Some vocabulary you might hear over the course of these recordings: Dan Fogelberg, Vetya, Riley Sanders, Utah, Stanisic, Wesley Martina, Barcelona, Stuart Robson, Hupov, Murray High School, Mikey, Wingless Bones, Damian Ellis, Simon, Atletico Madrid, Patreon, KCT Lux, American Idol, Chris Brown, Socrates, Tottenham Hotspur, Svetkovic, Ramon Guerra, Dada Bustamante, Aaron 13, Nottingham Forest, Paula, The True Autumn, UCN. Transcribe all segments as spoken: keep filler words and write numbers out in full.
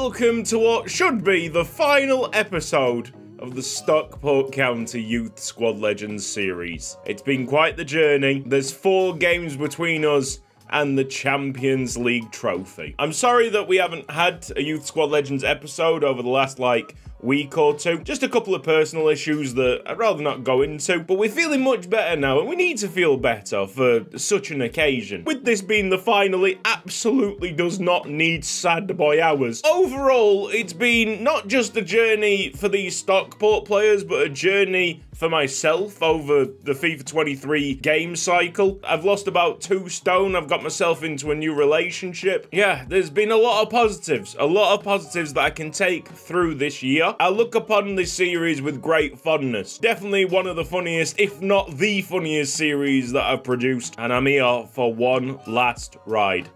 welcome to what should be the final episode of the Stockport County Youth Squad Legends series. It's been quite the journey. There's four games between us and the Champions League trophy. I'm sorry that we haven't had a Youth Squad Legends episode over the last, like, week or two. Just a couple of personal issues that I'd rather not go into, but we're feeling much better now, and we need to feel better for such an occasion. With this being the final, it absolutely does not need sad boy hours. Overall, it's been not just a journey for these Stockport players, but a journey for myself over the FIFA twenty-three game cycle. I've lost about two stone. I've got myself into a new relationship. Yeah, there's been a lot of positives, a lot of positives that I can take through this year. I look upon this series with great fondness. Definitely one of the funniest, if not the funniest series that I've produced, and I'm here for one last ride.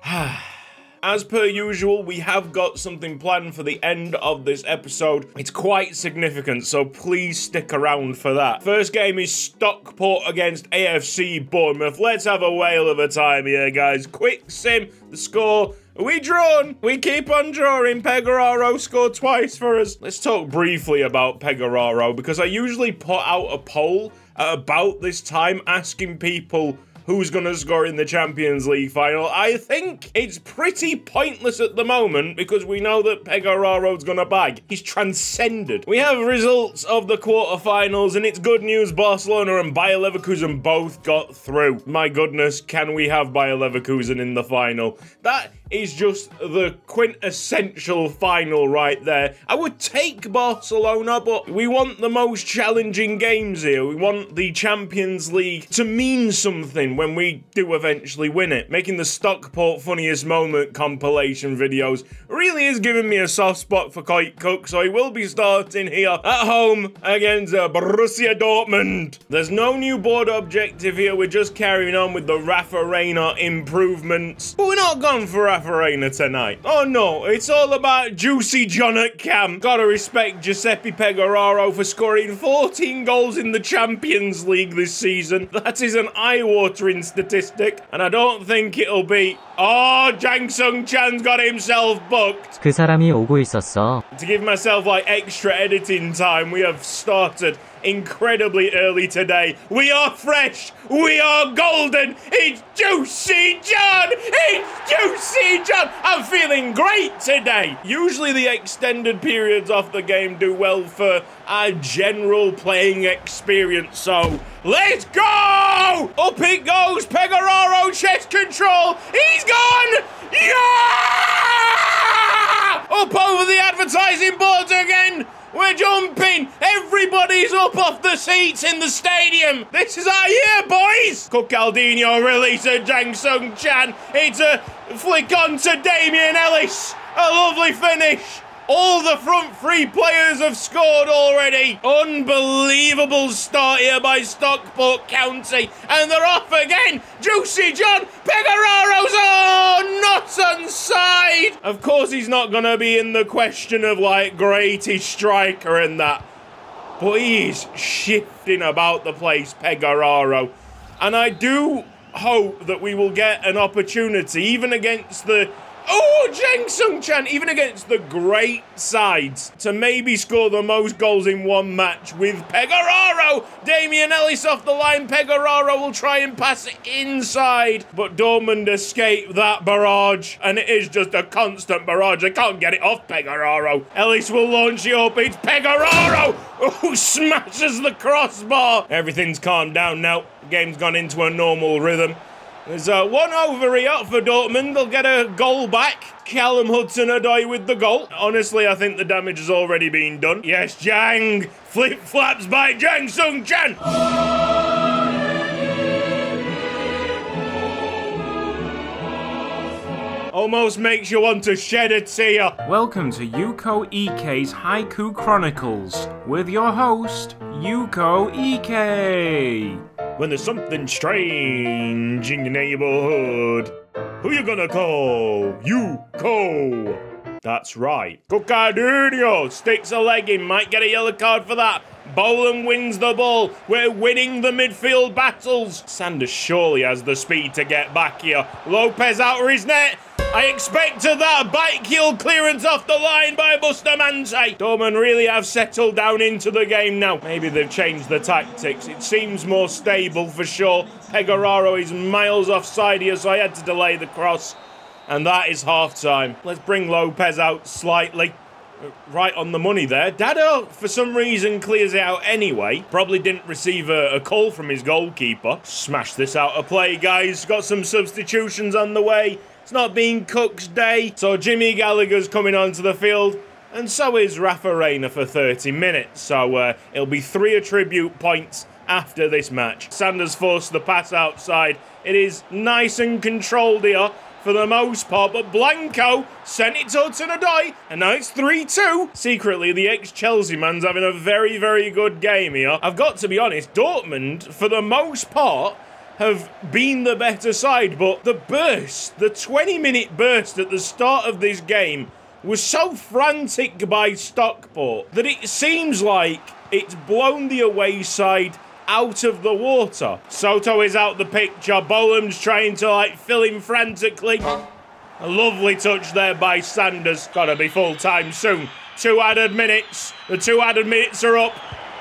As per usual, we have got something planned for the end of this episode. It's quite significant, so please stick around for that. First game is Stockport against A F C Bournemouth. Let's have a whale of a time here, guys. Quick sim, the score. We drawn! We keep on drawing. Pegoraro scored twice for us. Let's talk briefly about Pegoraro, because I usually put out a poll at about this time asking people who's going to score in the Champions League final. I think it's pretty pointless at the moment because we know that Pegoraro's going to bag. He's transcended. We have results of the quarterfinals, and it's good news. Barcelona and Bayer Leverkusen both got through. My goodness, can we have Bayer Leverkusen in the final? That is just the quintessential final right there. I would take Barcelona, but we want the most challenging games here. We want the Champions League to mean something when we do eventually win it. Making the Stockport Funniest Moment compilation videos really is giving me a soft spot for Kyle Cook, so he will be starting here at home against uh, Borussia Dortmund. There's no new board objective here. We're just carrying on with the Rafa Reina improvements. But we're not gone for Rafa Reina tonight. Oh no, it's all about Juicy John at camp. Gotta respect Giuseppe Pegoraro for scoring fourteen goals in the Champions League this season. That is an eye-watering statistic, and I don't think it'll be. Oh, Jang Sung Chan's got himself booked. 그 사람이 오고 있었어. To give myself like extra editing time, we have started incredibly early today. We are fresh. We are golden. It's Juicy John. It's Juicy John. I'm feeling great today. Usually the extended periods of the game do well for our general playing experience. So let's go. Up it goes. Pegoraro chest control. He's gone. Yeah! Up over the advertising boards again. We're jumping! Everybody's up off the seats in the stadium! This is our year, boys! Cucaldinho releases Jang Sung Chan. It's a flick on to Damian Ellis. A lovely finish. All the front three players have scored already. Unbelievable start here by Stockport County. And they're off again. Juicy John Pegoraro's on, not onside. Of course, he's not going to be in the question of, like, greatest striker and that. But he is shifting about the place, Pegoraro. And I do hope that we will get an opportunity, even against the... Oh, Jang Sung Chan, even against the great sides, to maybe score the most goals in one match with Pegoraro. Damian Ellis off the line. Pegoraro will try and pass it inside, but Dortmund escape that barrage, and it is just a constant barrage. I can't get it off Pegoraro. Ellis will launch it up. It's Pegoraro who smashes the crossbar. Everything's calmed down now. The game's gone into a normal rhythm. There's uh, one over here for Dortmund. They'll get a goal back. Callum Hudson-Odoi with the goal. Honestly, I think the damage has already been done. Yes, Jang. Flip-flaps by Jang Sung Chan. Almost makes you want to shed a tear. Welcome to Yuko Ikei's Haiku Chronicles with your host, Yuko Ikei. When there's something strange in your neighborhood, who you gonna call? You call. That's right. Cucaldinho sticks a leg in, might get a yellow card for that. Bolam wins the ball. We're winning the midfield battles. Sanders surely has the speed to get back here. Lopez out of his net. I expected that back heel clearance off the line by Bustamante. Dortmund really have settled down into the game now. Maybe they've changed the tactics. It seems more stable for sure. Pegoraro is miles offside here, so I had to delay the cross. And that is half-time. Let's bring Lopez out slightly. Right on the money there. Dada, for some reason, clears it out anyway. Probably didn't receive a, a call from his goalkeeper. Smash this out of play, guys. Got some substitutions on the way. It's not been Cook's day. So Jimmy Gallagher's coming onto the field. And so is Rafa Reina for thirty minutes. So uh, it'll be three attribute points after this match. Sanders forced the pass outside. It is nice and controlled here for the most part. But Blanco sent it to Hudson-Odoi. And now it's three two. Secretly, the ex-Chelsea man's having a very, very good game here. I've got to be honest, Dortmund, for the most part, have been the better side, but the burst, the twenty minute burst at the start of this game was so frantic by Stockport that it seems like it's blown the away side out of the water. Soto is out the picture. Bolam's trying to like fill him frantically. A lovely touch there by Sanders. Gotta be full time soon. Two added minutes. The two added minutes are up.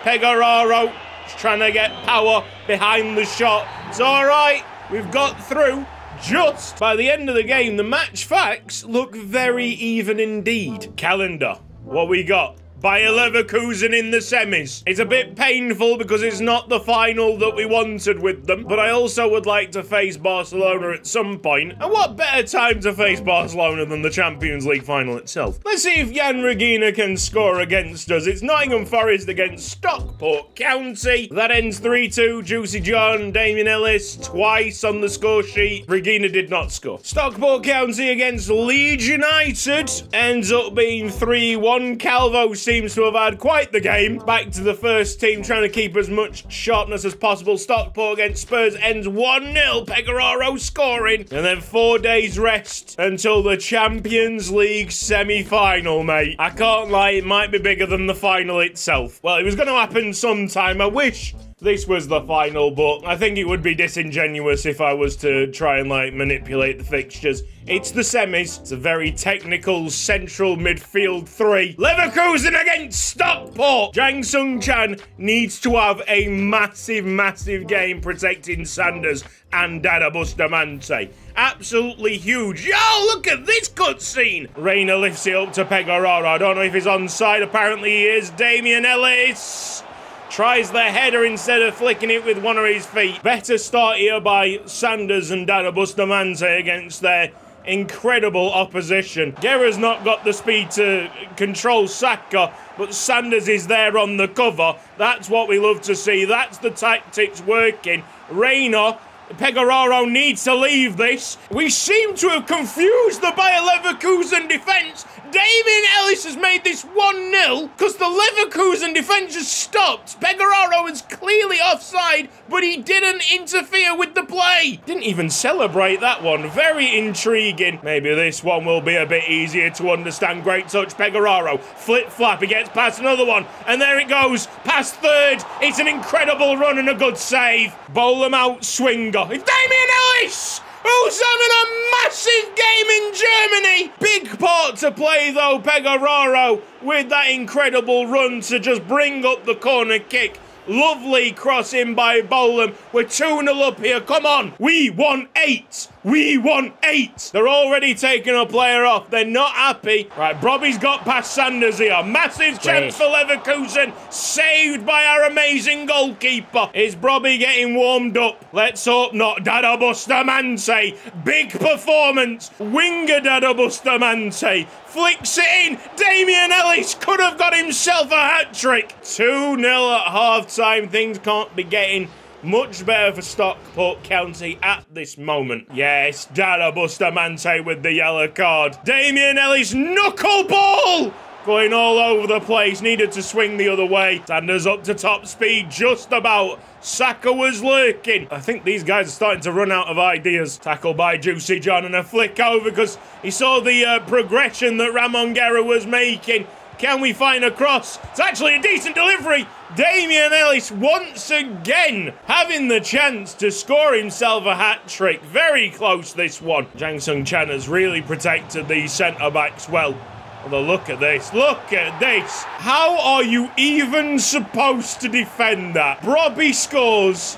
Pegoraro trying to get power behind the shot. It's all right. We've got through. Just by the end of the game, the match facts look very even indeed. Calendar. What we got? Bayer Leverkusen in the semis. It's a bit painful because it's not the final that we wanted with them. But I also would like to face Barcelona at some point. And what better time to face Barcelona than the Champions League final itself? Let's see if Jan Regina can score against us. It's Nottingham Forest against Stockport County. That ends three two. Juicy John, Damian Ellis twice on the score sheet. Regina did not score. Stockport County against Leeds United ends up being three one. Calvo seems to have had quite the game. Back to the first team, trying to keep as much sharpness as possible. Stockport against Spurs ends one nil. Pegoraro scoring. And then four days rest until the Champions League semi-final, mate. I can't lie, it might be bigger than the final itself. Well, it was going to happen sometime. I wish this was the final, but I think it would be disingenuous if I was to try and, like, manipulate the fixtures. It's the semis. It's a very technical central midfield three. Leverkusen against Stockport. Jang Sung Chan needs to have a massive, massive game protecting Sanders and Dada Bustamante. Absolutely huge. Yo, look at this cutscene. Reina lifts it up to Pegoraro. I don't know if he's onside. Apparently he is. Damian Ellis tries the header instead of flicking it with one of his feet. Better start here by Sanders and Dada Bustamante against their incredible opposition. Guerra's not got the speed to control Saka, but Sanders is there on the cover. That's what we love to see. That's the tactics working. Reina, Pegoraro needs to leave this. We seem to have confused the Bayer Leverkusen defence. Damian Ellis has made this one nil because the Leverkusen defence has stopped. Pegoraro is clearly offside, but he didn't interfere with the play. Didn't even celebrate that one. Very intriguing. Maybe this one will be a bit easier to understand. Great touch, Pegoraro. Flip-flap, he gets past another one. And there it goes. Past third. It's an incredible run and a good save. Bolam out, swinger. It's Damian Ellis! Who's having a massive game in Germany? Big part to play, though, Pegoraro, with that incredible run to just bring up the corner kick. Lovely cross in by Bolam. We're two nil up here. Come on. We want eight. We want eight. They're already taking a player off. They're not happy. Right, Brobbey's got past Sanders here. Massive chance for Leverkusen. Saved by our amazing goalkeeper. Is Brobbey getting warmed up? Let's hope not. Dada Bustamante. Big performance. Winger Dada Bustamante. Flicks it in. Damian Ellis could have got himself a hat-trick. two nil at half-time. Things can't be getting much better for Stockport County at this moment. Yes, Dada Bustamante with the yellow card. Damian Ellis, knuckleball! Going all over the place. Needed to swing the other way. Sanders up to top speed, just about. Saka was lurking. I think these guys are starting to run out of ideas. Tackle by Juicy John and a flick over because he saw the uh, progression that Ramon Guerra was making. Can we find a cross? It's actually a decent delivery. Damian Ellis once again having the chance to score himself a hat-trick. Very close this one. Jang Sung Chan has really protected these centre-backs well. Although look at this, look at this. How are you even supposed to defend that? Brobbey scores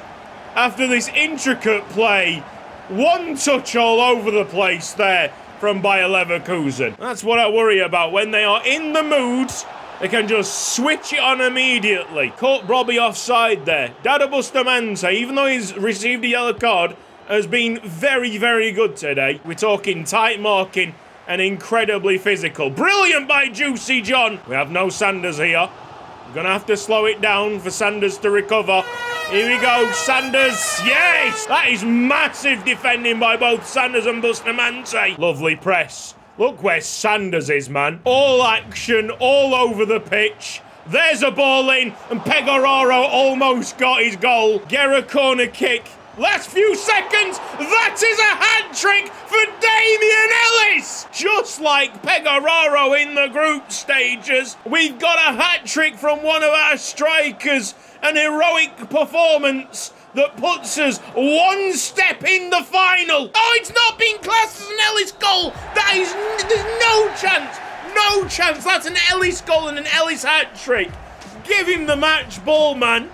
after this intricate play. One touch all over the place there from Bayer Leverkusen. That's what I worry about. When they are in the mood, they can just switch it on immediately. Caught Brobbey offside there. Dada Bustamante, even though he's received a yellow card, has been very, very good today. We're talking tight marking and incredibly physical. Brilliant by Juicy John. We have no Sanders here. We're going to have to slow it down for Sanders to recover. Here we go, Sanders. Yes! That is massive defending by both Sanders and Bustamante. Lovely press. Look where Sanders is, man. All action, all over the pitch. There's a ball in, and Pegoraro almost got his goal. Guerra corner kick. Last few seconds, that is a hat-trick for Damian Ellis! Just like Pegoraro in the group stages, we've got a hat-trick from one of our strikers. An heroic performance that puts us one step in the final. Oh, it's not been classed as an Ellis goal! That is... there's no chance! No chance! That's an Ellis goal and an Ellis hat-trick. Give him the match ball, man.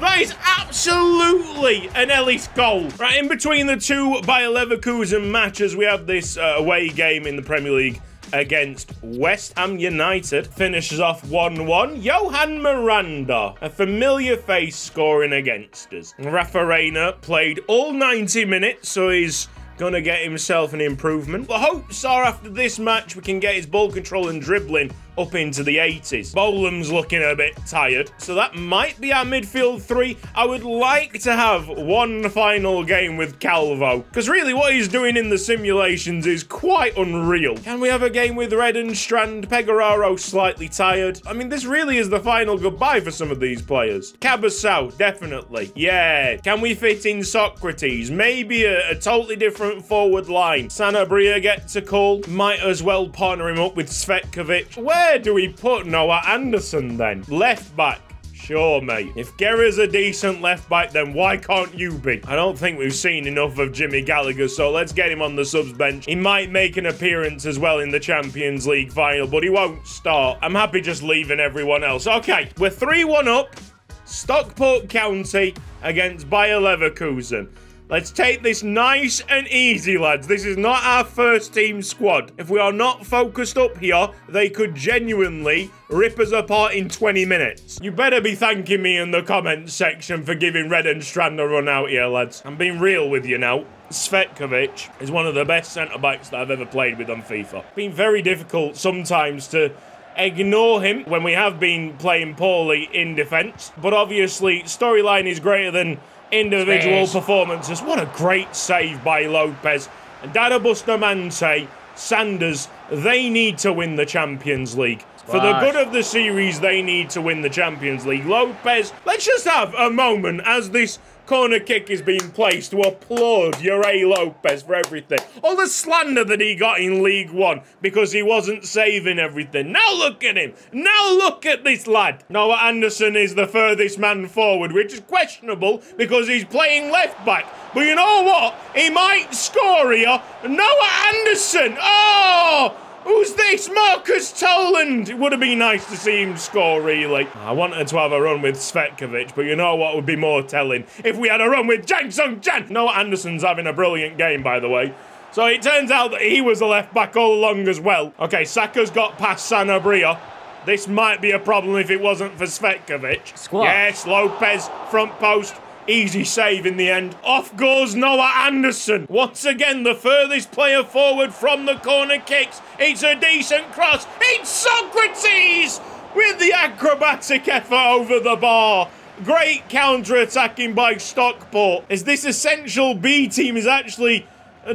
That is absolutely an Ellis goal. Right, in between the two Bayer Leverkusen matches, we have this uh, away game in the Premier League against West Ham United. Finishes off one one. Johan Miranda, a familiar face, scoring against us. Rafa Reina played all ninety minutes, so he's going to get himself an improvement. The hopes are after this match we can get his ball control and dribbling up into the eighties. Bolam's looking a bit tired, so that might be our midfield three. I would like to have one final game with Calvo, because really what he's doing in the simulations is quite unreal. Can we have a game with Redenstrand? Pegoraro slightly tired. I mean, this really is the final goodbye for some of these players. Cabasau, definitely. Yeah. Can we fit in Socrates? Maybe a, a totally different forward line. Sanabria gets a call. Might as well partner him up with Svetkovic. Where Where do we put Noah Anderson then? Left back. Sure, mate. If Guerra's a decent left back, then why can't you be? I don't think we've seen enough of Jimmy Gallagher, so let's get him on the subs bench. He might make an appearance as well in the Champions League final, but he won't start. I'm happy just leaving everyone else. Okay, we're three one up. Stockport County against Bayer Leverkusen. Let's take this nice and easy, lads. This is not our first team squad. If we are not focused up here, they could genuinely rip us apart in twenty minutes. You better be thanking me in the comments section for giving Redenstrand a run out here, lads. I'm being real with you now. Svetkovic is one of the best centre-backs that I've ever played with on FIFA. It's been very difficult sometimes to ignore him when we have been playing poorly in defence. But obviously, storyline is greater than individual performances. What a great save by Lopez. And Dada Bustamante, Sanders, they need to win the Champions League. For the good of the series, they need to win the Champions League. Lopez, let's just have a moment as this corner kick is being placed to applaud Yeray Lopez for everything. All the slander that he got in League One because he wasn't saving everything. Now look at him. Now look at this lad. Noah Anderson is the furthest man forward, which is questionable because he's playing left back. But you know what? He might score here. Noah Anderson. Oh! Who's this? Marcus Toland. It would have been nice to see him score, really. I wanted to have a run with Svetkovic, but you know what would be more telling? If we had a run with Jang Sung Chan. Noah Anderson's having a brilliant game, by the way. So it turns out that he was a left-back all along as well. Okay, Saka's got past Sanabria. This might be a problem if it wasn't for Svetkovic. Squash. Yes, Lopez, front post. Easy save in the end. Off goes Noah Anderson. Once again, the furthest player forward from the corner kicks. It's a decent cross. It's Socrates with the acrobatic effort over the bar. Great counter-attacking by Stockport, as this essential B team is actually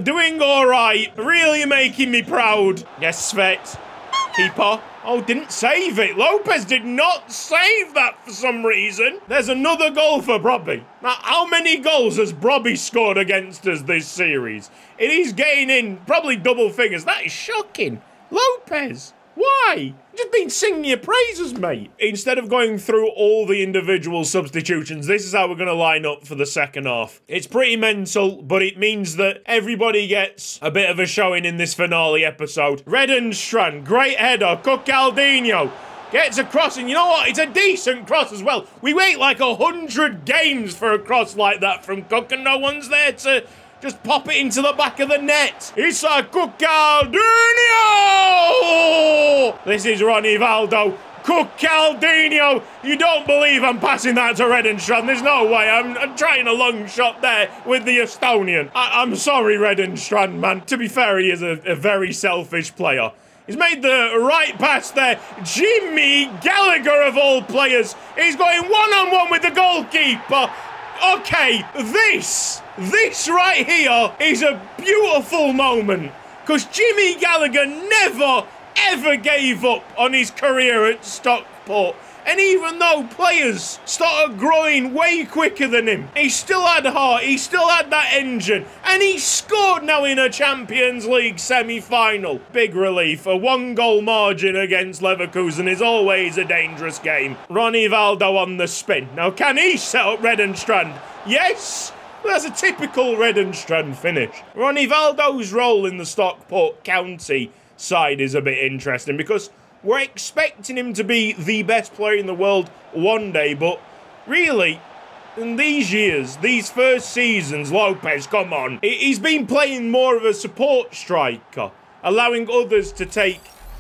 doing all right. Really making me proud. Yes, Svet. Keeper. Oh, didn't save it. Lopez did not save that for some reason. There's another goal for Brobbey. Now, how many goals has Brobbey scored against us this series? It is gaining probably double figures. That is shocking. Lopez, why? just been singing your praises, mate. Instead of going through all the individual substitutions, this is how we're going to line up for the second half. It's pretty mental, but it means that everybody gets a bit of a showing in this finale episode. Redenstrand, great header, Cucaldinho. Gets a cross, and you know what? It's a decent cross as well. We wait like a hundred games for a cross like that from Cook, and no one's there to just pop it into the back of the net. It's a Cucaldinho! This is Ronivaldo. Cucaldinho! You don't believe I'm passing that to Redenstrand. There's no way. I'm, I'm trying a long shot there with the Estonian. I, I'm sorry, Redenstrand, man. To be fair, he is a, a very selfish player. He's made the right pass there. Jimmy Gallagher, of all players, is going one-on-one with the goalkeeper. Okay, this, this right here is a beautiful moment, because Jimmy Gallagher never, ever gave up on his career at Stockport. And even though players started growing way quicker than him, he still had heart, he still had that engine, and he scored now in a Champions League semi-final. Big relief. A one-goal margin against Leverkusen is always a dangerous game. Ronivaldo on the spin. Now, can he set up Redenstrand? Yes! That's a typical Redenstrand finish. Ronivaldo's role in the Stockport County side is a bit interesting, because we're expecting him to be the best player in the world one day, but really, in these years, these first seasons, Lopez, come on. He's been playing more of a support striker, allowing others to take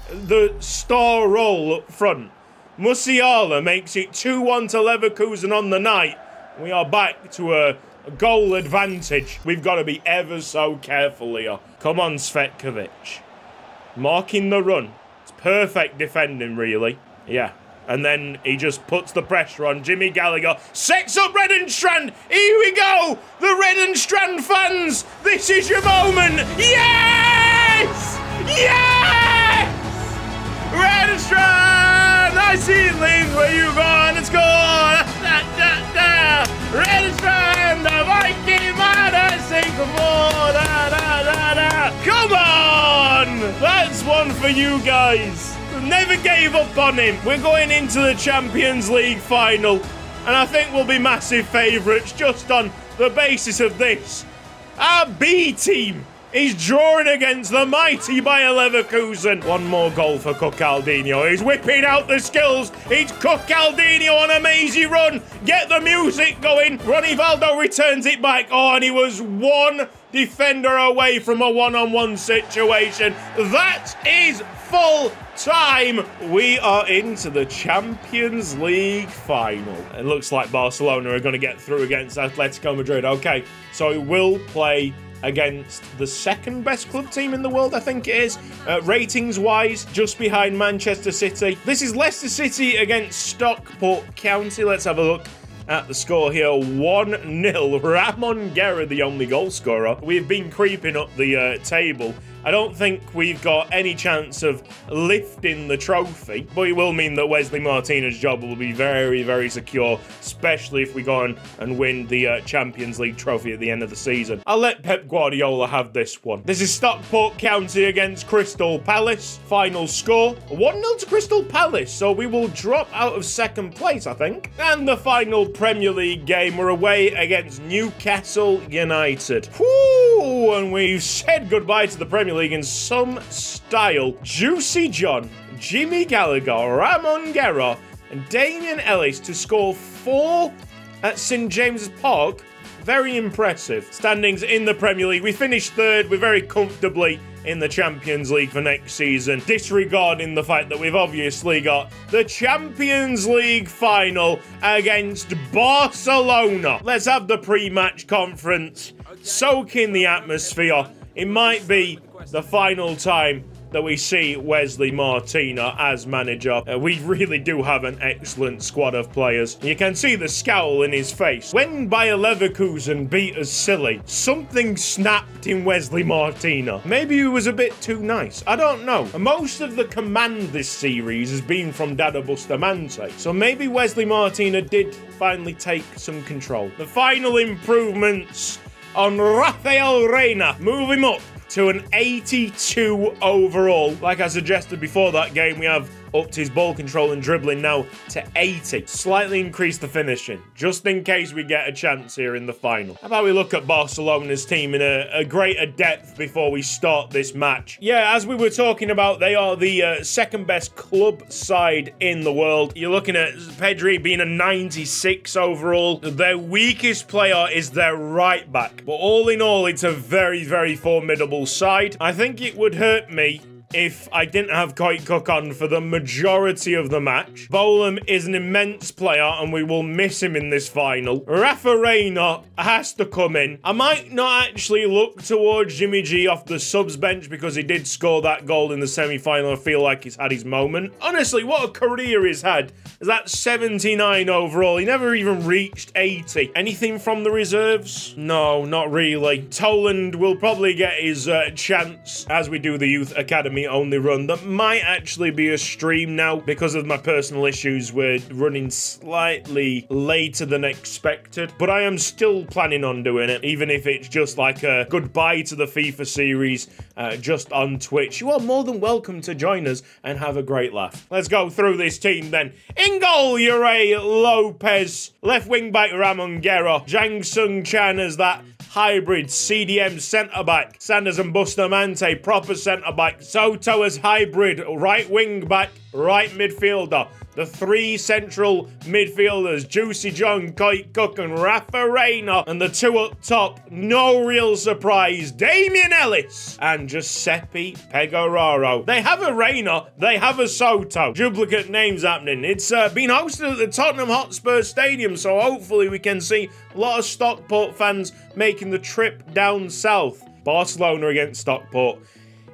the star role up front. Musiala makes it two one to Leverkusen on the night. We are back to a goal advantage. We've got to be ever so careful here. Come on, Svetkovic. Marking the run. Perfect defending, really. Yeah. And then he just puts the pressure on Jimmy Gallagher. Sets up Redenstrand. Here we go. The Redenstrand fans. This is your moment. Yes! Yes! Redenstrand! I see things where you gone and score. Da, da, da. Redenstrand, the Viking man I sing before. Da, da, da, da. Come on! That's one for you guys. Never gave up on him. We're going into the Champions League final, and I think we'll be massive favourites just on the basis of this. Our B team is drawing against the mighty Bayer Leverkusen. One more goal for Cucaldinho. He's whipping out the skills. It's Cucaldinho on a mazy run. Get the music going. Ronivaldo returns it back. Oh, and he was one defender away from a one-on-one situation. That is full time. We are into the Champions League final. It looks like Barcelona are going to get through against Atletico Madrid. Okay, so we will play against the second best club team in the world, I think it is, uh, ratings-wise, just behind Manchester City. This is Leicester City against Stockport County. Let's have a look at the score here. One nil. Ramon Guerra, the only goal scorer. We've been creeping up the uh, table. I don't think we've got any chance of lifting the trophy, but it will mean that Wesley Martina's job will be very, very secure, especially if we go on and win the uh, Champions League trophy at the end of the season. I'll let Pep Guardiola have this one. This is Stockport County against Crystal Palace. Final score, one nil to Crystal Palace, so we will drop out of second place, I think. And the final Premier League game, we're away against Newcastle United. Whoo, and we've said goodbye to the Premier League. League in some style. Juicy John, Jimmy Gallagher, Ramon Guerra, and Damian Ellis to score four at Saint James's Park. Very impressive. Standings in the Premier League. We finished third. We're very comfortably in the Champions League for next season, disregarding the fact that we've obviously got the Champions League final against Barcelona. Let's have the pre-match conference. Soak in the atmosphere. It might be the final time that we see Wesley Martina as manager. Uh, we really do have an excellent squad of players. You can see the scowl in his face. When Bayer Leverkusen beat us silly, something snapped in Wesley Martina. Maybe he was a bit too nice. I don't know. Most of the command this series has been from Dada Bustamante. So maybe Wesley Martina did finally take some control. The final improvements on Rafa Reina. Move him up to an eighty-two overall. Like I suggested before that game, we have upped his ball control and dribbling now to eighty. Slightly increased the finishing, just in case we get a chance here in the final. How about we look at Barcelona's team in a, a greater depth before we start this match? Yeah, as we were talking about, they are the uh, second best club side in the world. You're looking at Pedri being a ninety-six overall. Their weakest player is their right back. But all in all, it's a very, very formidable side. I think it would hurt me if I didn't have Kyle Cook on for the majority of the match. Bolam is an immense player and we will miss him in this final. Rafa Reina has to come in. I might not actually look towards Jimmy G off the subs bench because he did score that goal in the semi-final. I feel like he's had his moment. Honestly, what a career he's had. That's seventy-nine overall. He never even reached eighty. Anything from the reserves? No, not really. Toland will probably get his uh, chance as we do the Youth Academy only run. That might actually be a stream now because of my personal issues. We're running slightly later than expected, but I am still planning on doing it, even if it's just like a goodbye to the FIFA series uh, just on Twitch. You are more than welcome to join us and have a great laugh. Let's go through this team then. In goal, Yeray Lopez. Left wing back, Ramon Guerra. Jang Sung Chan as that hybrid C D M centre-back. Sanders and Bustamante, proper centre-back. Soto as hybrid, right wing-back, right midfielder. The three central midfielders, Juicy John, Kyle Cook and Rafa Reina. And the two up top, no real surprise, Damian Ellis and Giuseppe Pegoraro. They have a Reina, they have a Soto. Duplicate names happening. It's uh, been hosted at the Tottenham Hotspur Stadium, so hopefully we can see a lot of Stockport fans making the trip down south. Barcelona against Stockport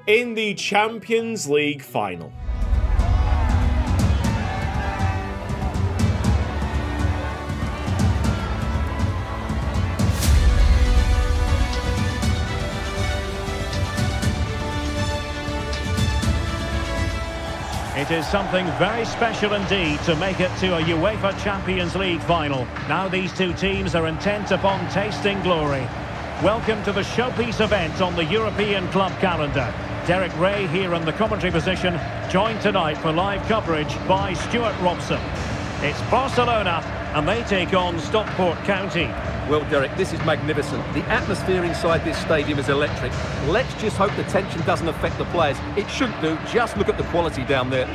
in the Champions League final. It is something very special indeed to make it to a UEFA Champions League final. Now these two teams are intent upon tasting glory. Welcome to the showpiece event on the European club calendar. Derek Ray here in the commentary position, joined tonight for live coverage by Stuart Robson. It's Barcelona, and they take on Stockport County. Well, Derek, this is magnificent. The atmosphere inside this stadium is electric. Let's just hope the tension doesn't affect the players. It should do. Just look at the quality down there.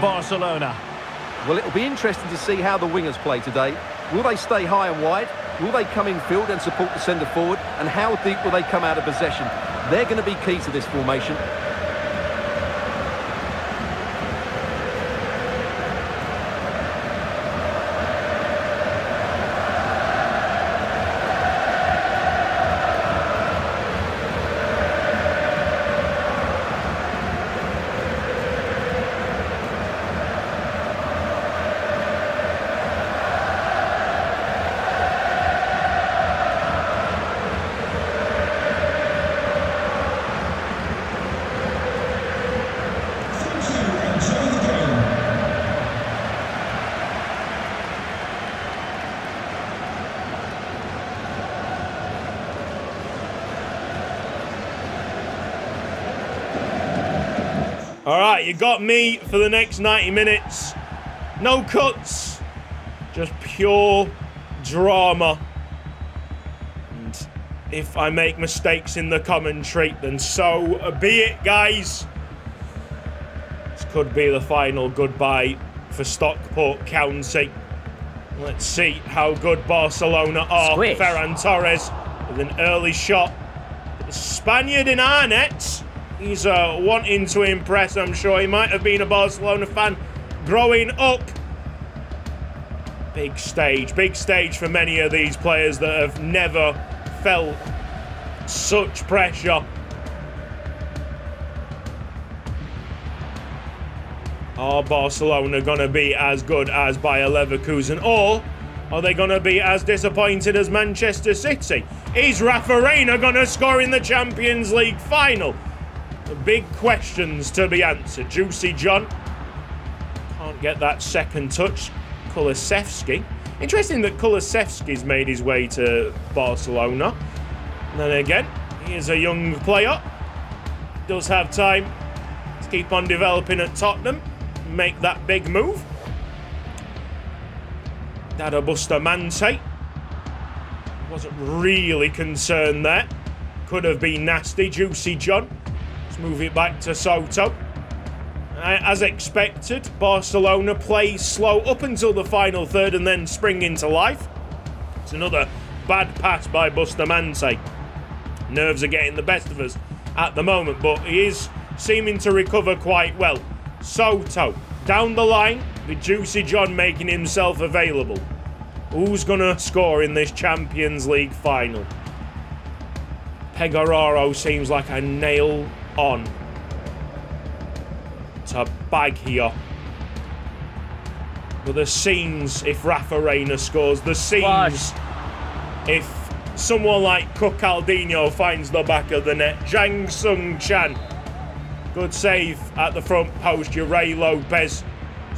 Barcelona. Well, it'll be interesting to see how the wingers play today. Will they stay high and wide? Will they come in field and support the centre forward? And how deep will they come out of possession? They're going to be key to this formation. All right, you got me for the next ninety minutes. No cuts, just pure drama. And if I make mistakes in the commentary, then so be it, guys. This could be the final goodbye for Stockport County. Let's see how good Barcelona are. Squish. Ferran Torres with an early shot. The Spaniard in our nets. He's uh, wanting to impress, I'm sure. He might have been a Barcelona fan growing up. Big stage. Big stage for many of these players that have never felt such pressure. Are Barcelona going to be as good as Bayer Leverkusen, or are they going to be as disappointed as Manchester City? Is Rafa Reina going to score in the Champions League final? Big questions to be answered. Juicy John can't get that second touch. Kulusevski. Interesting that Kulusevski's made his way to Barcelona. And then again, he is a young player. Does have time to keep on developing at Tottenham. Make that big move. Dada Bustamante wasn't really concerned there. Could have been nasty. Juicy John. Let's move it back to Soto. As expected, Barcelona play slow up until the final third and then spring into life. It's another bad pass by Bustamante. Nerves are getting the best of us at the moment, but he is seeming to recover quite well. Soto down the line. The Juicy John making himself available. Who's going to score in this Champions League final? Pegoraro seems like a nail on to bag here. But the scenes if Rafa Reina scores. The scenes if someone like Cucaldinho finds the back of the net. Jang Sung Chan. Good save at the front post. Yeray Lopez.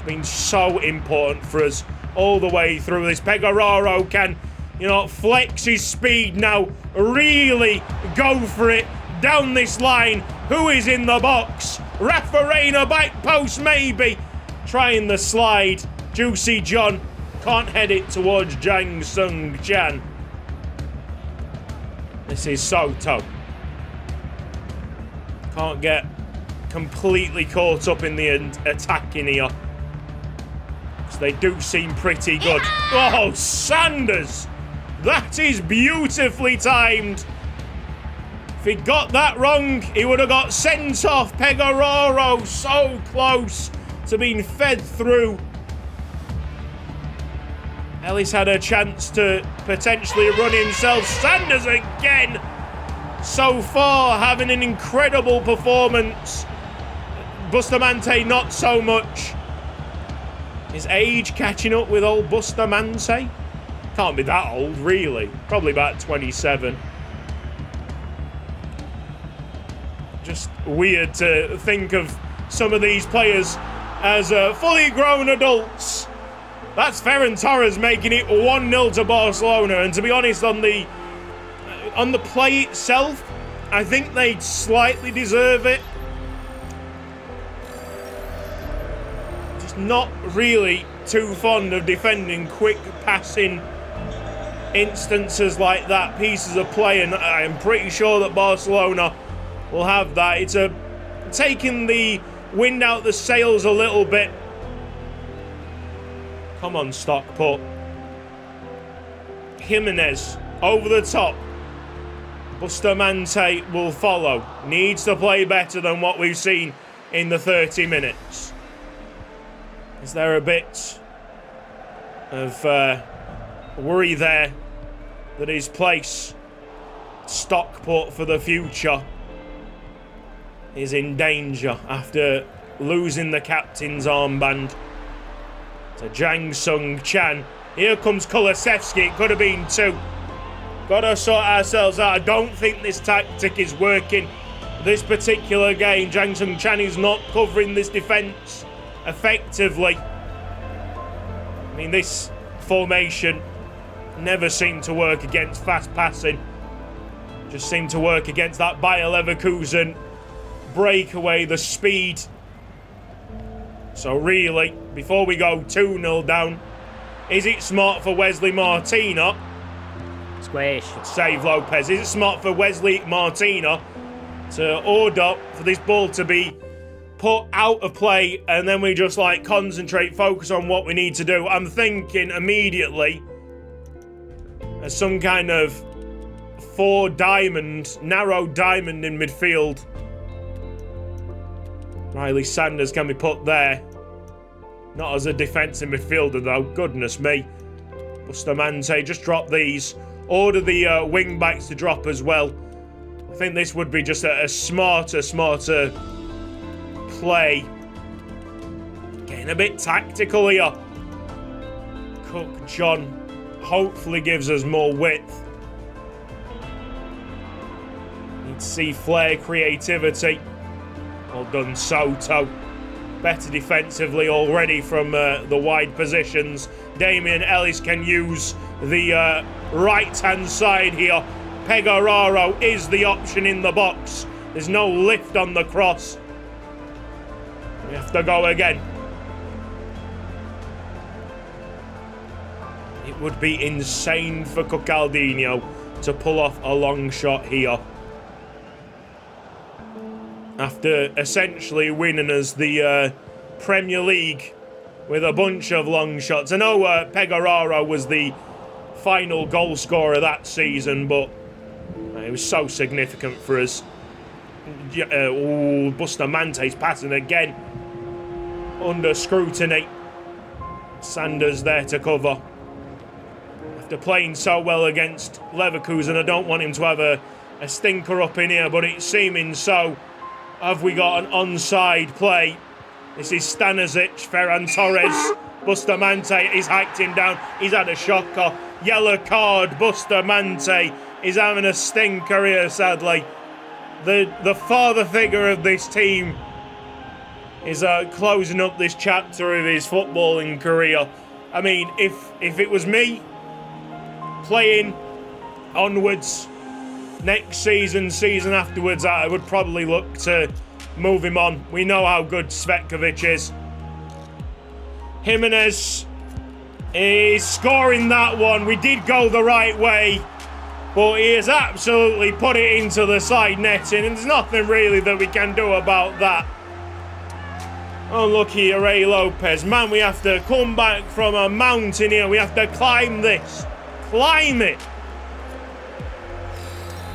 Been so important for us all the way through this. Pegoraro can, you know, flex his speed now. Really go for it down this line. Who is in the box? Rafa Reina, back post maybe. Trying the slide. Juicy John can't head it towards Jang Sung Chan. This is Soto. Can't get completely caught up in the attack in here. They do seem pretty good. Yeah! Oh, Sanders! That is beautifully timed. If he got that wrong, he would have got sent off. Pegoraro so close to being fed through. Ellis had a chance to potentially run himself. Sanders again! So far, having an incredible performance. Bustamante, not so much. Is age catching up with old Bustamante? Can't be that old, really. Probably about twenty-seven. Just weird to think of some of these players as uh, fully grown adults. That's Ferran Torres making it one nil to Barcelona. And to be honest, on the, on the play itself, I think they slightly deserve it. Not really too fond of defending quick passing instances like that, pieces of play, and I'm pretty sure that Barcelona will have that. It's a taking the wind out the sails a little bit. Come on, Stockport. Jimenez over the top. Bustamante will follow. Needs to play better than what we've seen in the thirty minutes. Is there a bit of uh, worry there that he's placed Stockport for the future is in danger after losing the captain's armband to Jang Sung Chan? Here comes Kulusevski. It could have been two. Got to sort ourselves out. I don't think this tactic is working. This particular game, Jang Sung Chan is not covering this defence effectively. I mean, this formation never seemed to work against fast passing. Just seemed to work against that Bayer Leverkusen breakaway, the speed. So really, before we go two nil down, is it smart for Wesley Martina? Squish. Save Lopez. Is it smart for Wesley Martina to order for this ball to be put out of play, and then we just like concentrate, focus on what we need to do? I'm thinking immediately as some kind of four diamond, narrow diamond in midfield. Riley Sanders can be put there. Not as a defensive midfielder though, goodness me. Bustamante, just drop these. Order the uh, wing backs to drop as well. I think this would be just a, a smarter, smarter play. Getting a bit tactical here. Cook John hopefully gives us more width. Need to see flair, creativity. Well done, Soto. Better defensively already from uh, the wide positions. Damian Ellis can use the uh, right-hand side here. Pegoraro is the option in the box. There's no lift on the cross. We have to go again. It would be insane for Cucaldinho to pull off a long shot here, after essentially winning us the uh, Premier League with a bunch of long shots. I know uh, Pegoraro was the final goal scorer that season, but uh, it was so significant for us. Uh, oh, Bustamante's passing again. Under scrutiny. Sanders there to cover. After playing so well against Leverkusen, I don't want him to have a, a stinker up in here, but it's seeming so. Have we got an onside play? This is Stanisic, Ferran Torres. Bustamante, he's hacked him down. He's had a shocker. Yellow card, Bustamante is having a stinker here, sadly. The, the father figure of this team is uh, closing up this chapter of his footballing career. I mean, if, if it was me playing onwards, next season, season afterwards, I would probably look to move him on. We know how good Svetkovic is. Jimenez is scoring that one. We did go the right way, but he has absolutely put it into the side netting, and there's nothing really that we can do about that. Unlucky Yeray Lopez. Man, we have to come back from a mountain here. We have to climb this. Climb it.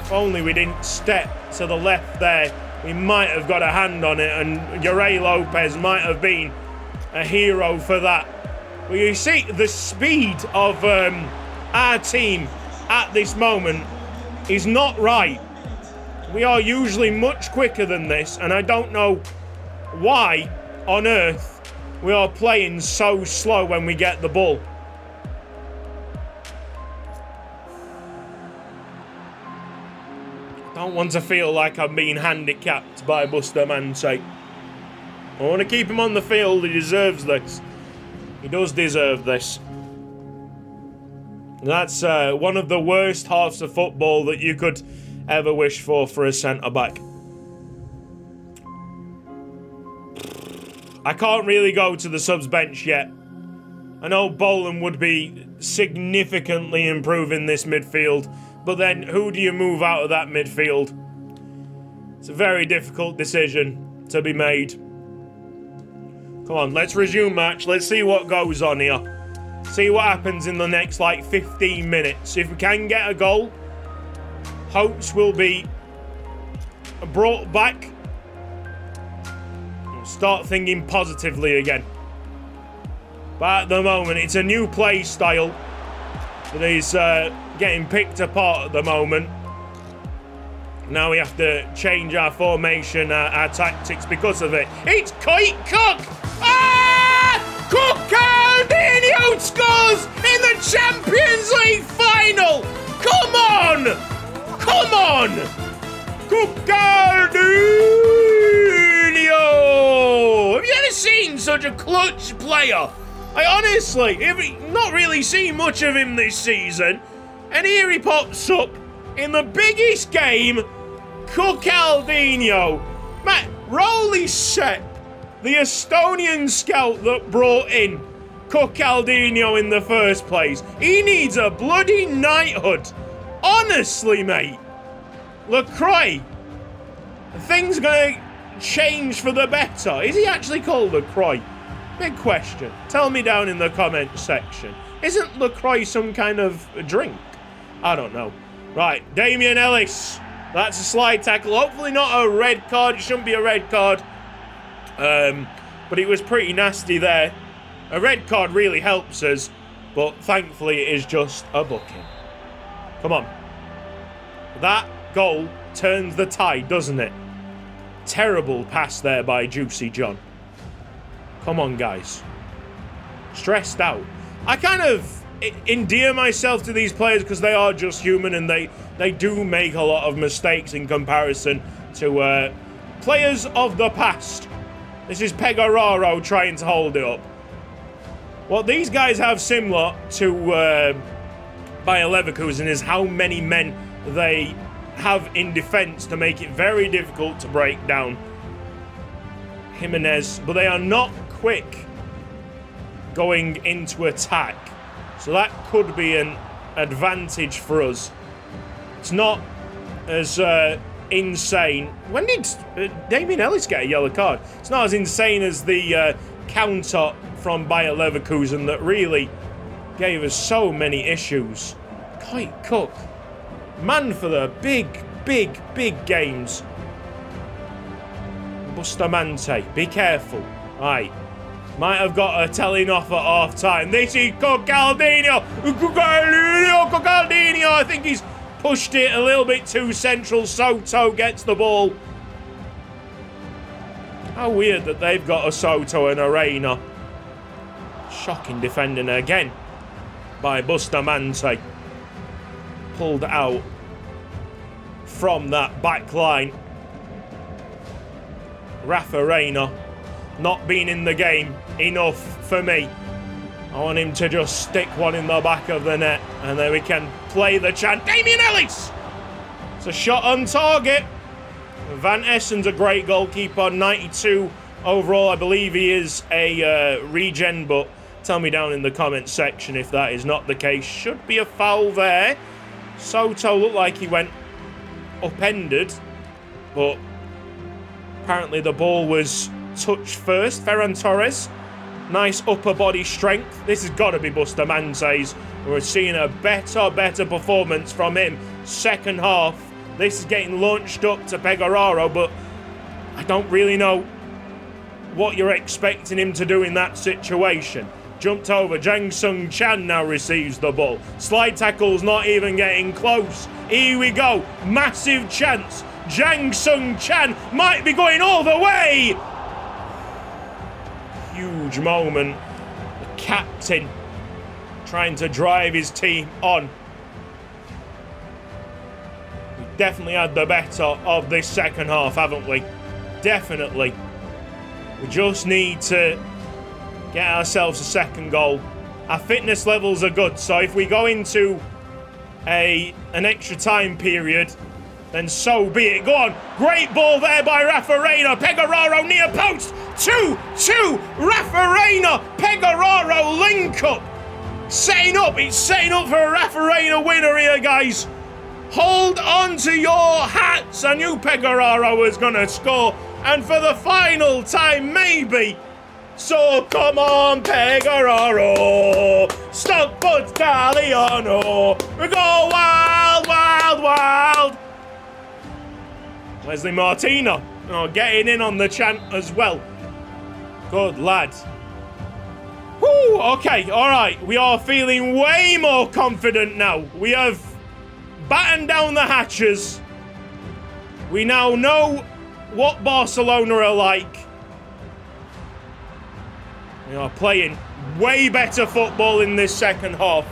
If only we didn't step to the left there, we might have got a hand on it, and Yeray Lopez might have been a hero for that. Well, you see the speed of um, our team at this moment is not right. We are usually much quicker than this, and I don't know why on earth we are playing so slow when we get the ball. Don't want to feel like I'm being handicapped by Bustamante. I want to keep him on the field. He deserves this. He does deserve this. That's uh, one of the worst halves of football that you could ever wish for for a centre-back. I can't really go to the subs bench yet. I know Bolan would be significantly improving this midfield, but then who do you move out of that midfield? It's a very difficult decision to be made. Come on, let's resume match. Let's see what goes on here. See what happens in the next, like, fifteen minutes. If we can get a goal, hopes will be brought back. Start thinking positively again. But at the moment, it's a new play style that is uh, getting picked apart at the moment. Now we have to change our formation, our, our tactics because of it. It's Kyle Cook! Ah! Cucaldinho scores in the Champions League final! Come on! Come on! Cucaldinho! Have you ever seen such a clutch player? I honestly, have not really seen much of him this season. And here he pops up in the biggest game, Cucaldinho. Matt, Riley Sanders, the Estonian scout that brought in Cucaldinho in the first place. He needs a bloody knighthood. Honestly, mate. Lacroix, things going to change for the better. Is he actually called Lacroix? Big question. Tell me down in the comment section. Isn't Lacroix some kind of drink? I don't know. Right, Damian Ellis. That's a slide tackle. Hopefully not a red card. It shouldn't be a red card. Um, but it was pretty nasty there. A red card really helps us. But thankfully, it is just a booking. Come on. That goal turns the tide, doesn't it? Terrible pass there by Juicy John. Come on, guys. Stressed out. I kind of endear myself to these players because they are just human and they, they do make a lot of mistakes in comparison to uh, players of the past. This is Pegoraro trying to hold it up. What these guys have similar to uh, Bayer Leverkusen is how many men they have in defence to make it very difficult to break down Jimenez, but they are not quick going into attack. So that could be an advantage for us. It's not as uh, insane. When did uh, Damian Ellis get a yellow card? It's not as insane as the uh, counter from Bayer Leverkusen that really gave us so many issues. Kyle Cook. Man for the big, big, big games. Bustamante. Be careful. Aye. Might have got a telling off at half-time. They see Cucaldinho. Cucaldinho, Cucaldinho. I think he's pushed it a little bit too central. Soto gets the ball. How weird that they've got a Soto and a Reina. Shocking defending again by Bustamante. Pulled out from that back line. Rafa Reina. Not been in the game enough for me. I want him to just stick one in the back of the net and then we can play the chance. Damian Ellis! It's a shot on target. Van Essen's a great goalkeeper, ninety-two overall. I believe he is a uh, regen, but tell me down in the comments section if that is not the case. Should be a foul there. Soto looked like he went upended, but apparently the ball was touch first. Ferran Torres, nice upper body strength. This has got to be Bustamante's. We're seeing a better, better performance from him. Second half, this is getting launched up to Pegoraro, but I don't really know what you're expecting him to do in that situation. Jumped over, Jang Sung Chan now receives the ball. Slide tackle's not even getting close. Here we go, massive chance. Jang Sung Chan might be going all the way. Huge moment. The captain trying to drive his team on. We definitely had the better of this second half, haven't we? Definitely. We just need to get ourselves a second goal. Our fitness levels are good, so if we go into a an extra time period, then so be it. Go on. Great ball there by Rafa Reina. Pegoraro near post. two two. Rafa Reina. Pegoraro link up. Setting up. It's setting up for a Rafa Reina winner here, guys. Hold on to your hats. I knew Pegoraro was going to score. And for the final time, maybe. So come on, Pegoraro. Stockport Italiano. We go wild, wild, wild. Wesley Martina, oh, getting in on the chant as well. Good lad. Woo, okay, all right. We are feeling way more confident now. We have battened down the hatches. We now know what Barcelona are like. We are playing way better football in this second half.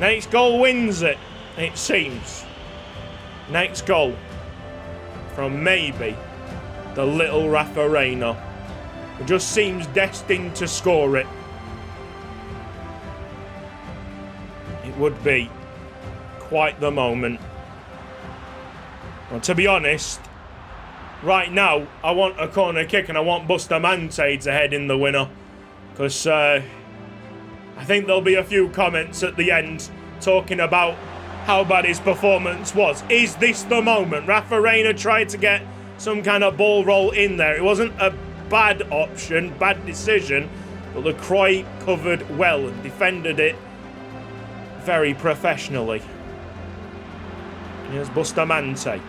Next goal wins it, it seems. Next goal. From maybe the little Rafa Reina, who just seems destined to score it. It would be quite the moment. Well, to be honest, right now, I want a corner kick and I want Bustamante to head in the winner. Because uh, I think there'll be a few comments at the end talking about how bad his performance was. Is this the moment? Rafa Reina tried to get some kind of ball roll in there. It wasn't a bad option, bad decision, but Lacroix covered well and defended it very professionally. Here's Bustamante.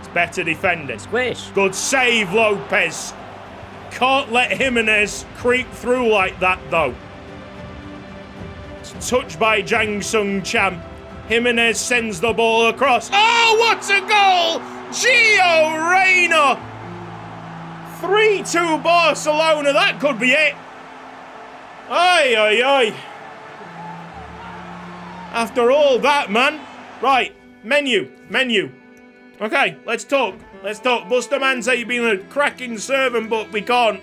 It's better defending. Squish. Good save, Lopez. Can't let Jimenez creep through like that, though. It's touched by Jang Sung Chan. Jimenez sends the ball across. Oh, what a goal! Gio Reyna! three two Barcelona, that could be it. Aye, aye, aye. After all that, man. Right, menu, menu. Okay, let's talk. Let's talk. Bustamante, you've been a cracking servant, but we can't.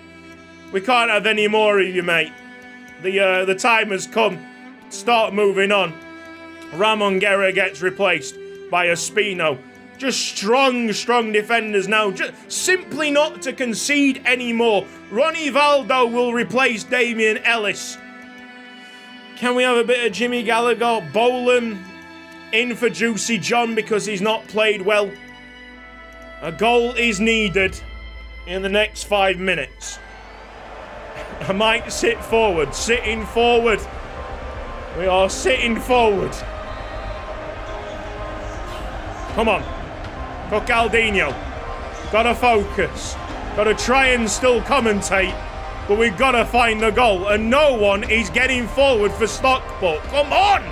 We can't have any more of you, mate. The, uh, the time has come. Start moving on. Ramon Guerra gets replaced by Espino. Just strong, strong defenders now. Just simply not to concede anymore. Ronivaldo will replace Damian Ellis. Can we have a bit of Jimmy Gallagher? Bolan in for Juicy John because he's not played well. A goal is needed in the next five minutes. I might sit forward. Sitting forward. We are sitting forward. Come on. Cucaldinho. Gotta focus. Gotta try and still commentate. But we've gotta find the goal. And no one is getting forward for Stockport. Come on!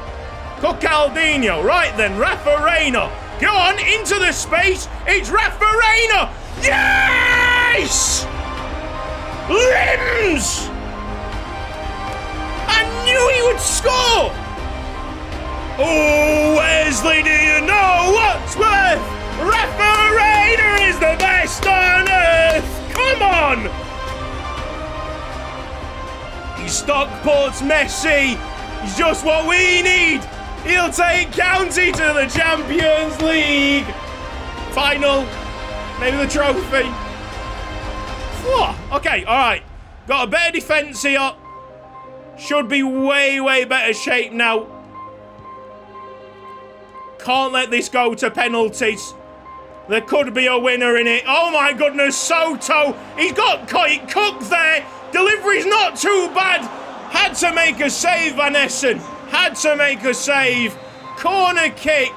Cucaldinho. Right then, Rafa Reina. Go on, into the space. It's Rafa Reina. Yes! Limbs! I knew he would score! Oh, Wesley, do you know what's worth? Rafa Reina is the best on earth! Come on! He's Stockport's Messi. He's just what we need. He'll take County to the Champions League. Final. Maybe the trophy. What? Okay, all right. Got a better defense here. Should be way, way better shape now. Can't let this go to penalties. There could be a winner in it. Oh, my goodness. Soto. He's got Kyle Cook there. Delivery's not too bad. Had to make a save, Van Essen. Had to make a save. Corner kick.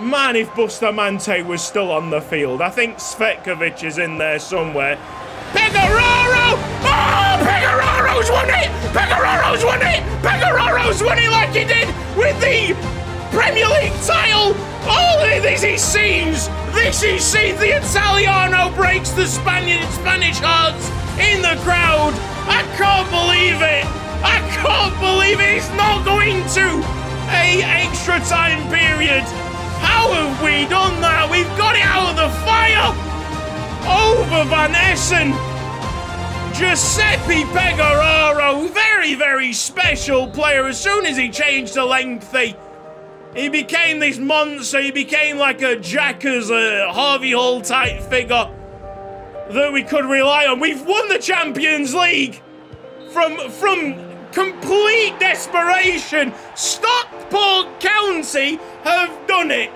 Man, if Bustamante was still on the field. I think Svetkovic is in there somewhere. Pegoraro! Oh, Pegoraro's won it! Pegoraro's won it! Pegoraro's won it like he did with the Premier League title! Oh, this he seems! This he seems! The Italiano breaks the Spanish, Spanish hearts in the crowd! I can't believe it! I can't believe it! It's not going to a extra time period! How have we done that? We've got it out of the fire! Over Van Essen. Giuseppe Pegoraro, very, very special player. As soon as he changed to lengthy, he became this monster. He became like a Jackers, a Harvey Hall type figure that we could rely on. We've won the Champions League from, from complete desperation. Stockport County have done it.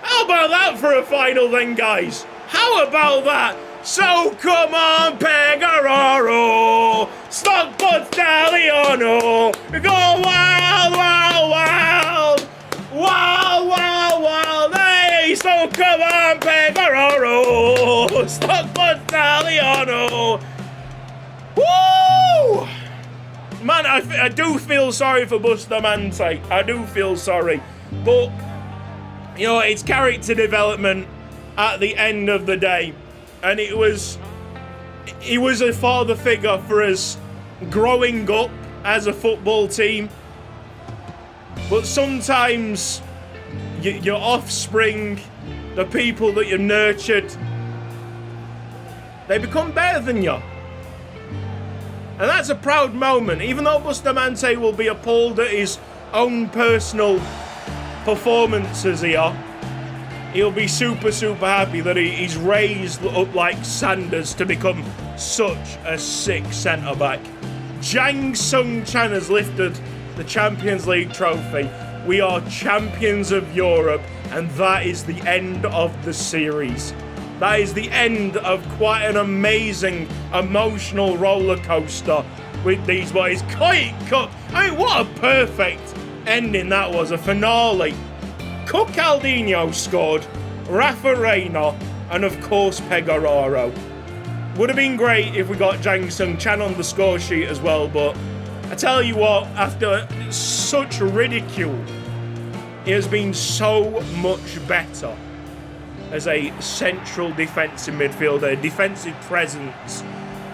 How about that for a final then, guys? How about that? So come on, Pegoraro, Stockport Italiano, go wild, wild, wild, wild, wild, wild, hey, so come on, Pegoraro, Stockport Italiano, woo! Man, I, I do feel sorry for Bustamante, I do feel sorry, but, you know, it's character development at the end of the day, and it was he was a father figure for us growing up as a football team. But sometimes y your offspring, the people that you nurtured, they become better than you, and that's a proud moment. Even though Bustamante will be appalled at his own personal performances here, he'll be super, super happy that he, he's raised up like Sanders to become such a sick centre-back. Jang Sung Chan has lifted the Champions League trophy. We are champions of Europe, and that is the end of the series. That is the end of quite an amazing, emotional roller coaster with these boys. Quite cut. I mean, what a perfect ending that was, a finale. Cucaldinho scored, Rafa Reina, and of course Pegoraro. Would have been great if we got Jang Sung Chan on the score sheet as well, but I tell you what, after such ridicule, he has been so much better as a central defensive midfielder, a defensive presence,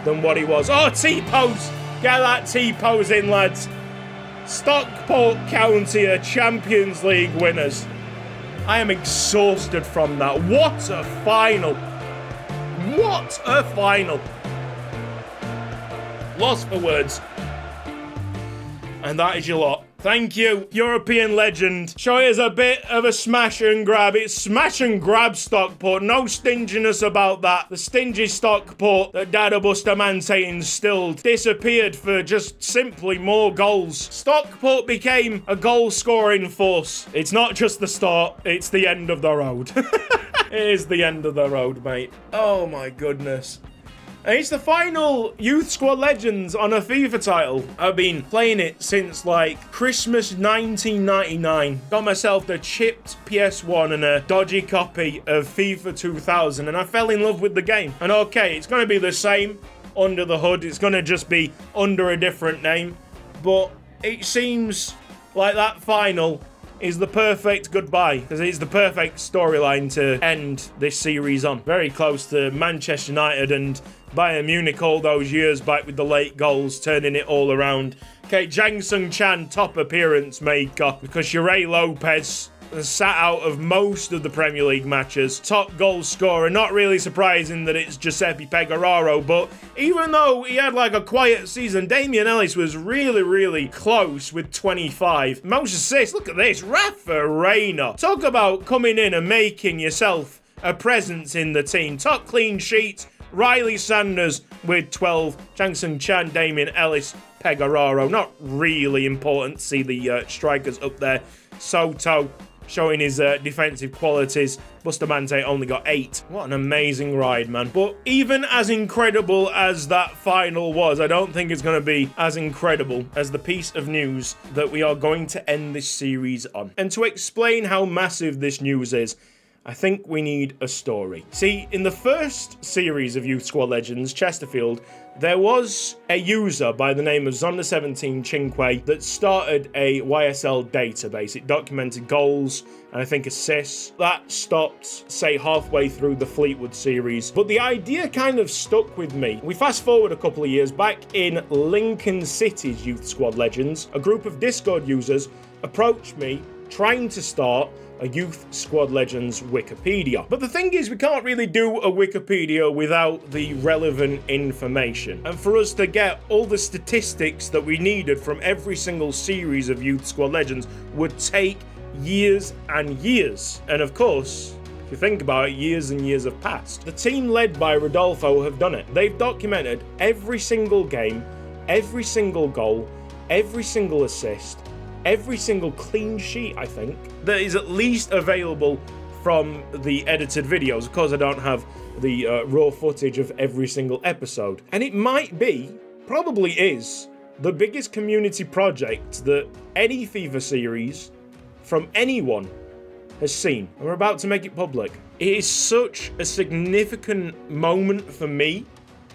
than what he was. Oh, T-pose! Get that T-pose in, lads. Stockport County are Champions League winners. I am exhausted from that. What a final. What a final. Lost for words. And that is your lot. Thank you, European legend. Show is a bit of a smash and grab. It's smash and grab, Stockport. No stinginess about that. The stingy Stockport that Dada Bustamante instilled disappeared for just simply more goals. Stockport became a goal-scoring force. It's not just the start, it's the end of the road. It is the end of the road, mate. Oh my goodness. And it's the final Youth Squad Legends on a FIFA title. I've been playing it since, like, Christmas nineteen ninety-nine. Got myself the chipped P S one and a dodgy copy of FIFA two thousand, and I fell in love with the game. And okay, it's going to be the same under the hood. It's going to just be under a different name. But it seems like that final is the perfect goodbye, because it's the perfect storyline to end this series on. Very close to Manchester United and Bayern Munich all those years back with the late goals, turning it all around. Okay, Jang Sung Chan, top appearance maker, because Yeray Lopez has sat out of most of the Premier League matches. Top goal scorer, not really surprising that it's Giuseppe Pegoraro, but even though he had like a quiet season, Damian Ellis was really, really close with twenty-five. Most assists, look at this, Rafa Reina. Talk about coming in and making yourself a presence in the team. Top clean sheet, Riley Sanders with twelve, Jang Sung Chan, Damian Ellis, Pegoraro. Not really important to see the uh, strikers up there. Soto, showing his uh, defensive qualities. Bustamante only got eight. What an amazing ride, man. But even as incredible as that final was, I don't think it's going to be as incredible as the piece of news that we are going to end this series on. And to explain how massive this news is, I think we need a story. See, in the first series of Youth Squad Legends, Chesterfield, there was a user by the name of Zonda seventeen Chinque that started a Y S L database. It documented goals and I think assists. That stopped, say, halfway through the Fleetwood series. But the idea kind of stuck with me. We fast forward a couple of years. Back in Lincoln City's Youth Squad Legends, a group of Discord users approached me trying to start a Youth Squad Legends Wikipedia. But the thing is, we can't really do a Wikipedia without the relevant information. And for us to get all the statistics that we needed from every single series of Youth Squad Legends would take years and years. And of course, if you think about it, years and years have passed. The team led by Rodolfo have done it. They've documented every single game, every single goal, every single assist, every single clean sheet, I think, that is at least available from the edited videos. Of course, I don't have the uh, raw footage of every single episode. And it might be, probably is, the biggest community project that any FIFA series from anyone has seen. And we're about to make it public. It is such a significant moment for me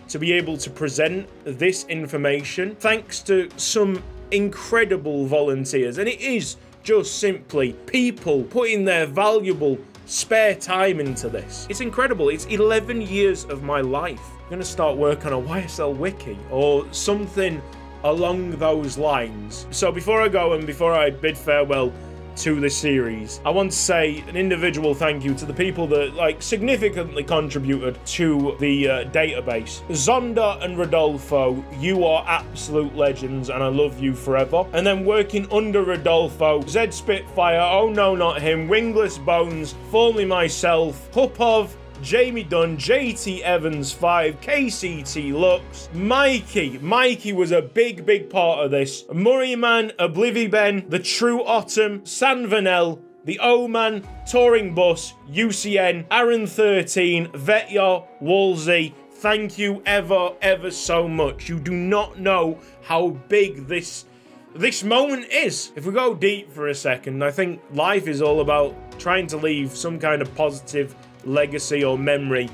to be able to present this information, thanks to some incredible volunteers. And it is just simply people putting their valuable spare time into this. It's incredible. It's eleven years of my life. I'm gonna start work on a Y S L wiki or something along those lines. So before I go and before I bid farewell to this series, I want to say an individual thank you to the people that, like, significantly contributed to the uh, database. Zonda and Rodolfo, you are absolute legends and I love you forever. And then working under Rodolfo, Zed Spitfire, oh no, not him, Wingless Bones, formerly myself, Hupov, Jamie Dunn, J T Evans five, K C T Lux, Mikey. Mikey was a big, big part of this. Murrayman, Obliviben, The True Autumn, San Vanel, The O-Man, Touring Bus, U C N, Aaron thirteen, Vetya, Wolsey. Thank you ever, ever so much. You do not know how big this, this moment is. If we go deep for a second, I think life is all about trying to leave some kind of positive legacy or memory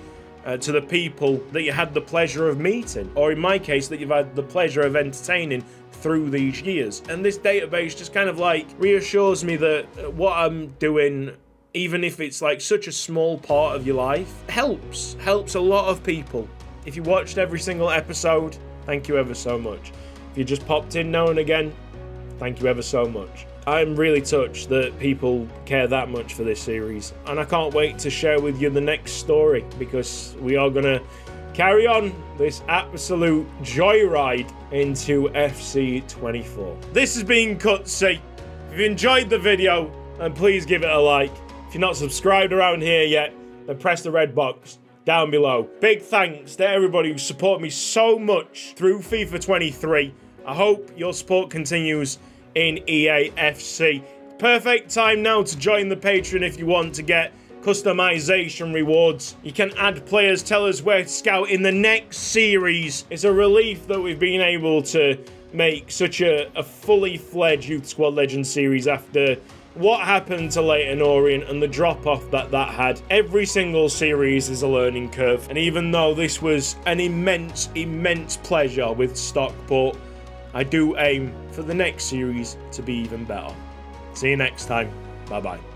uh, to the people that you had the pleasure of meeting, or in my case, that you've had the pleasure of entertaining through these years. And this database just kind of like reassures me that what I'm doing, even if it's like such a small part of your life, helps, helps a lot of people. If you watched every single episode, thank you ever so much. If you just popped in now and again, thank you ever so much. I'm really touched that people care that much for this series, and I can't wait to share with you the next story, because we are going to carry on this absolute joyride into F C twenty-four. This has been Cutsy. If you enjoyed the video, then please give it a like. If you're not subscribed around here yet, then press the red box down below. Big thanks to everybody who supported me so much through FIFA twenty-three. I hope your support continues in E A F C. Perfect time now to join the Patreon if you want to get customization rewards. You can add players, tell us where to scout in the next series. It's a relief that we've been able to make such a, a fully fledged Youth Squad Legends series after what happened to Leyton Orient and the drop-off that that had. Every single series is a learning curve, and even though this was an immense, immense pleasure with Stockport, I do aim for the next series to be even better. See you next time. Bye-bye.